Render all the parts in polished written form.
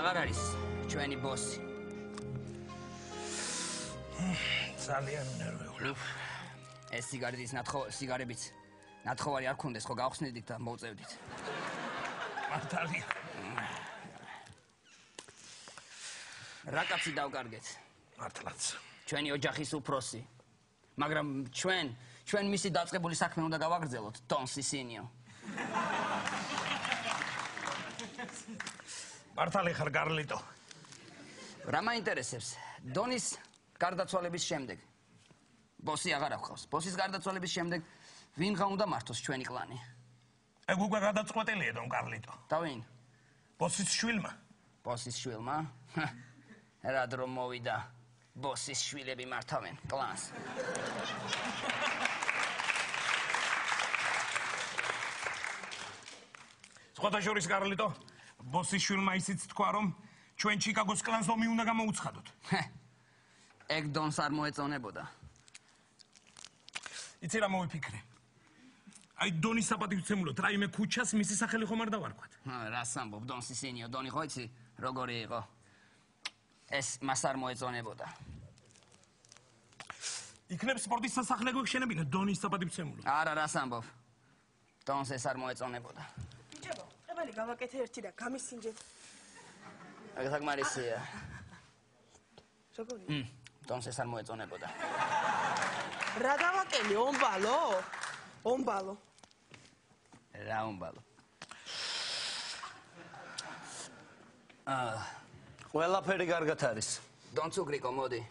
აღარ არის ჩვენი ბოსი. Ძალიან ნერვიულობ. ეს სიგარეტის სიგარებიც ნათხოვარი არ გქონდეს, ხო გავხსნედით და მოუწევდით. მართალია. რაკაცი დავკარგეთ. მართლაც. Ჩვენი ოჯახის უფროსი. Მაგრამ ჩვენ მისი დაწყებული საქმე უნდა გავაგრძელოთ, ტონსი სინიო. Მართალი ხარ გარლიტო. რა მაინტერესებს? დონის გარდაცვალების შემდეგ. Ბოსი აღარ ახავს. ბოსის გარდაცვალების შემდეგ ვინღა უნდა მართოს ჩვენი კლანი? ეგ უკვე გადაწყვეტილია დონ გარლიტო. და ვინ? ბოსის შვილმა. ბოსის შვილმა? რა დრო მოვიდა. Bossis შვილები მართავენ კლანს. Სხვათა შორის გარლიტო, ბოსის შვილმა ისიც თქვა, რომ ჩვენ ჩიკაგოს კლანს ომი უნდა გამოუცხადოთ. ეგ დონს არ მოეწონებოდა. იცი რა მოვიფიქრე? Ai doni sapatiuțemulot, raime cucias, misi saheli hom ar davarquat. Ras ambov, don Sisinio, doni hoitsi, rogori iqo. Es mas ar moetzoneboda. Ikneb sportis sasahle gokshenebina, doni sapatiuțemulot. Ara, ras ambov. Dons es ar moetzoneboda. Bichebo, qebali gavakete erti da gamisinjet. Aga sagmarisia. Rogori? Dons es ar moetzoneboda. Ra davakeli ombalo? Ombalo. Era ombalo. ყველაფერი გარგად არის. Დონცუკრიკო, მოდი.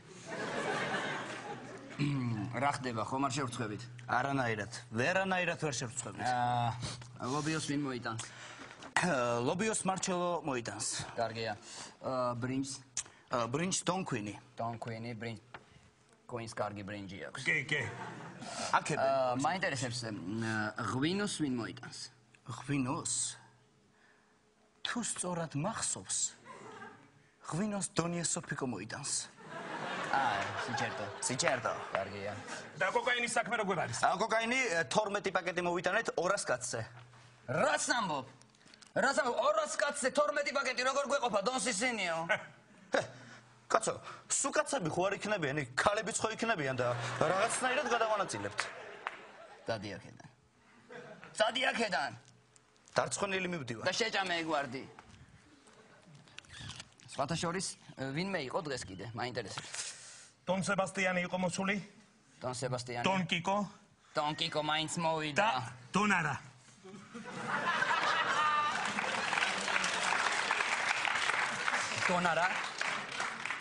Რა ხდება, ხომ არ შევწყვებით? არანაირად. ვერანაირად ვერ შევწყვებით. ლობიოს ვინ მოიტანს? ლობიოს მარჩელო მოიტანს. Კარგია. ბრინჯს დონკვინი. დონკვინი, ბრინჯს. Coins cargi brinji აქვს. Კი. აქები. მაინტერესებს ღვინოს ვინ მოიტანს? ღვინოს? თუ სწორად მახსოვს, ღვინოს დონია სოფიკო მოიტანს. სიჩერტო. კარგია. და კოკაინის საქმე როგორ არის? Კოკაინი 12 პაკეტი მოვიტანეთ 200 კაცზე. Რას ამბობ? 200 კაცზე 12 პაკეტი როგორ გვეყოფა დონ სისინიო? Cățo, sucățabii cu arici nebeni, călebiți cu arici nebeni, da. Răgăți n-ai dat gădăvana țilept. Tădia chedan. Tarți cu nelimi bdiva. Da șeja mei guardi. Sfata șoris, vin mei, o dreskide, mă interesează. Don Sebastian Ico Mosuli? Don Sebastian. Don Kiko? Don Kiko Mainz Movida. Da, Donara. Donara?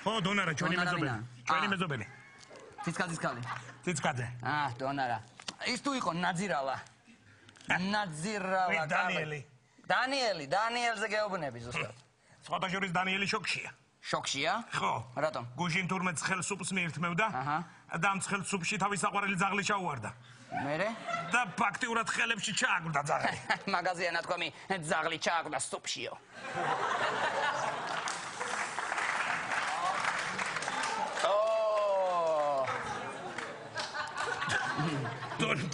O, Donara, ce-o nimeni zobele. Ce-o nimeni zobele. Ți-ți cade. Ah, Donara. Ești tu, Ico, Nadzirala. Danieli, zăgea obnebi, zustat. Sfata juris Danieli șocșia. Șocșia? Ho. Ratom. Gujin turmet schel sub smirt meu, da? Adam schel sub și tavi sacoarele zahli și auarda. Mere? Da, pacte urat helep și ceagul, da, zahli. Magazinat cu ami, zahli ceagul, da, sub și eu.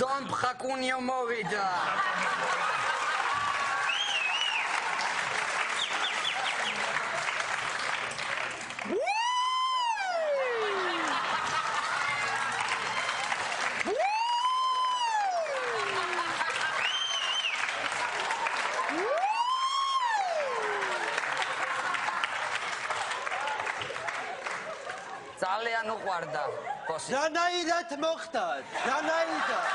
Dom Pchacunio Movida. Ძალიან უყვარდა. Რანაირად მოხდა. Რანაირად.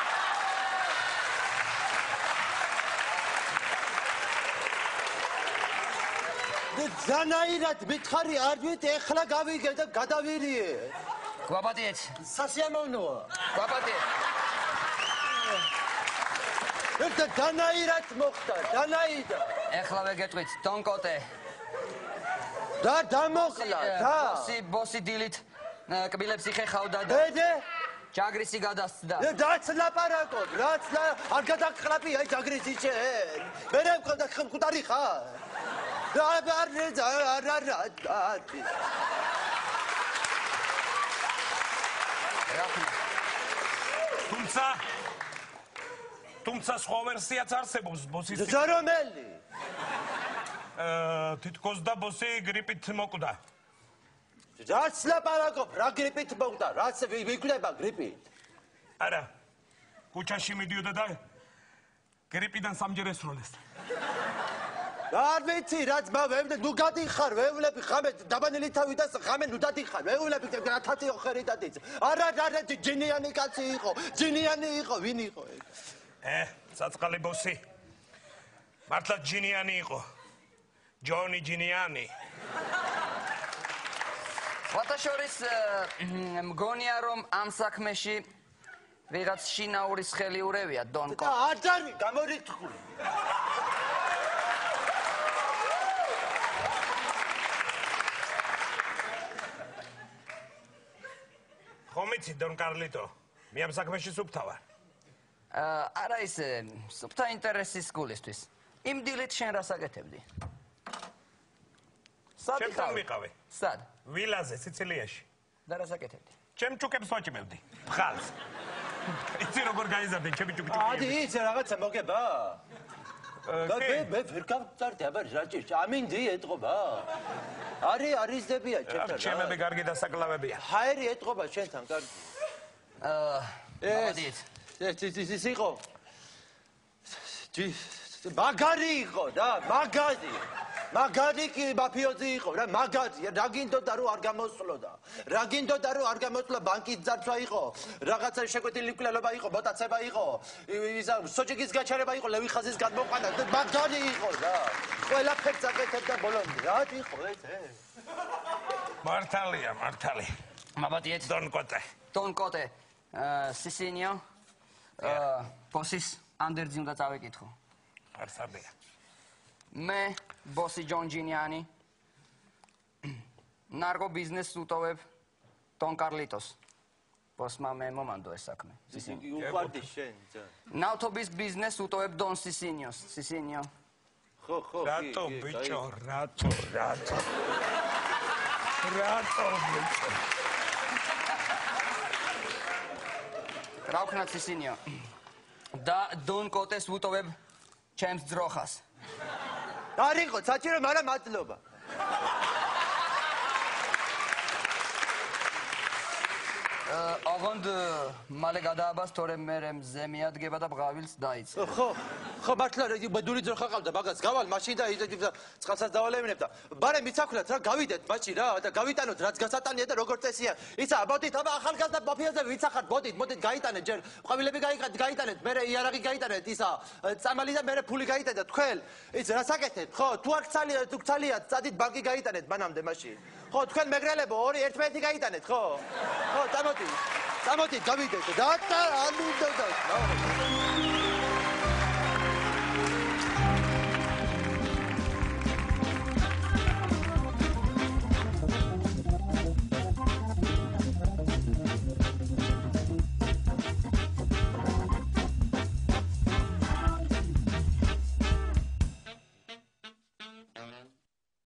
Ranairad მითხარი არ ვით ეხლა გავიგე და გადავირიე. გვაბატეთ. სასიამოვნოა. გვაბატეთ. ერთად რანაირად მოხდა. Ranairad. ეხლა ვეგეტყვით დონკოტე. და დამოხლა. ბოსი დილით კბილებს იხეხავდა და ჯაგრისი გადასცდა. დაცლაპარაკო, რაცლა არ გადაგხრაპი აი ჯაგრისი ჩე. მე რა მქონდა ხმკუტარი ხარ? Tumța scoversia țarsebos, bosis. Zaromeli. თითქოს და ბოსი გრიპით მოკვდა. Rați la paragraf, ragripit băuta, rați vicleba, gripit. Ara, cu ce și mediu de dai, gripit în samgeres rolest. Dar veți, rați mă, vei, nu gati har, vei, ule, pihame, da bani lita, uita să hame, nu dati har, vei, ule, pihame, gratati o haritatiță. Ara, ara, geniani ca țiho, geniani iho, viniho. Să-ți calibosi. Martla geniani iho, Johnny geniani. Vătășoris, mgonia rom am săcmeșii, viața și nauris cheli urevia, don. Da, ajar, gamorit cu. Comiți, don Carlito, mi-am săcmeșii subtava. Ara este subta interesi sculistuis. Im dilit și în rasa gătebdi. Ce-mi fac micave? Sad. Vilaze, Siciliești. Dar asta câte? Ce-mi ciucem soții mei? Păcăl. Îți rog organizate, ce-mi ciucem? Adi, îți rog să mă găba. Da, bebe, fircam tartea berjaci. Amin de etroba. Ari, Ari de bia. Ce mi-a begat gida să clave bia? Hairi etroba, ce înseamnă? Adi. Sigo. Magarico, da, magari. Magadi ki bapiozi xo, magadi, ragindo daru argamoslo da. Ragindo daru argamoslo banki zartsva ixo, ragatsa shekotilikulaloba ixo, motatseba ixo, sochegis gachareba ixo, levi khazis gadmoqvana, magadi ixo da. Qvelapets aqetebda bolondi, ra ixo ez ez. Martalia, martali. Mabadiet Don Cote. Don Cote. Sisinio. Posis anderdzim da tsavekitxo. Arsabia. Me, bossi John Giniani, narco business tutoveb, Don Carlitos. Posma me momentul esacme. Nautobis business tutoveb Don Sisinio. Sisinio. Rato, bicho, rato, rato. Rato, bicho. Rauknat Sisinio. Da, Don Cotes tutoveb James Drogas. Arico, să ținem mare matloba. Având malegada băstore merem zemiat gevada băgavils daiți. Xo, matlar, băduri zorxa qalda, bagaz gaval mașina da, da, scasați davalem nepta. Bare mitsakula, tra gavidet mașina, da gavitanot, rați gasatani da rogortesia. Isa, bodit, aba axalgaz da papiaze vitsaxat bodit, modit gaitane jer. Qavilebe gaiqat gaitane, mere iaraqi gaitane, isa, tsamali da mere puli gaitane, tkhvel. Is rasagetet, xo, tu arqtsali, tu qtsaliat, tsadit banki gaitane, manamde mașin. Xo, tkhvel megrelebo 2-11 gaitane, xo. Xo, tamoti. Tamoti, gavidet, da, da, alu da, da.